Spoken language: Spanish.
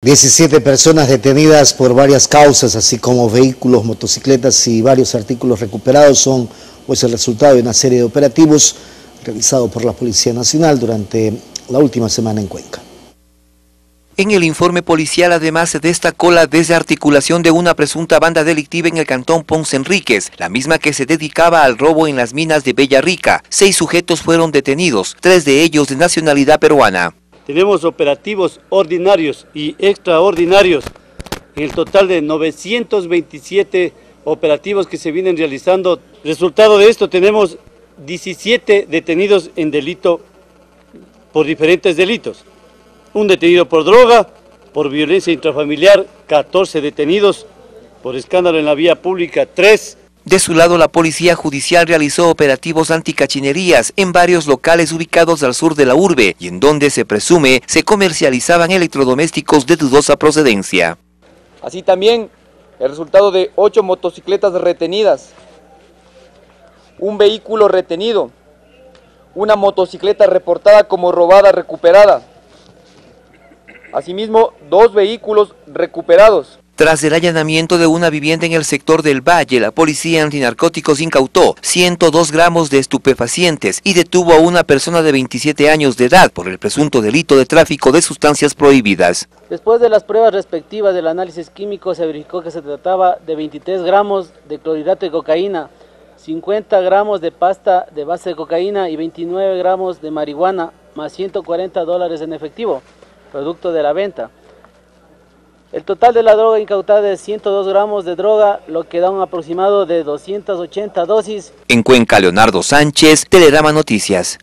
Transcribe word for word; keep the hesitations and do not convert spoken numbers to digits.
diecisiete personas detenidas por varias causas, así como vehículos, motocicletas y varios artículos recuperados son pues el resultado de una serie de operativos realizados por la Policía Nacional durante la última semana en Cuenca. En el informe policial además se destacó la desarticulación de una presunta banda delictiva en el cantón Ponce Enríquez, la misma que se dedicaba al robo en las minas de Bella Rica. Seis sujetos fueron detenidos, tres de ellos de nacionalidad peruana. Tenemos operativos ordinarios y extraordinarios, en el total de novecientos veintisiete operativos que se vienen realizando. Resultado de esto, tenemos diecisiete detenidos en delito por diferentes delitos. Un detenido por droga, por violencia intrafamiliar, catorce detenidos, por escándalo en la vía pública, tres. De su lado, la Policía Judicial realizó operativos anticachinerías en varios locales ubicados al sur de la urbe y en donde se presume se comercializaban electrodomésticos de dudosa procedencia. Así también, el resultado de ocho motocicletas retenidas, un vehículo retenido, una motocicleta reportada como robada recuperada. Asimismo, dos vehículos recuperados. Tras el allanamiento de una vivienda en el sector del Valle, la Policía Antinarcóticos incautó ciento dos gramos de estupefacientes y detuvo a una persona de veintisiete años de edad por el presunto delito de tráfico de sustancias prohibidas. Después de las pruebas respectivas del análisis químico, se verificó que se trataba de veintitrés gramos de clorhidrato de cocaína, cincuenta gramos de pasta de base de cocaína y veintinueve gramos de marihuana, más ciento cuarenta dólares en efectivo, producto de la venta. El total de la droga incautada es ciento dos gramos de droga, lo que da un aproximado de doscientas ochenta dosis. En Cuenca, Leonardo Sánchez, Telerama Noticias.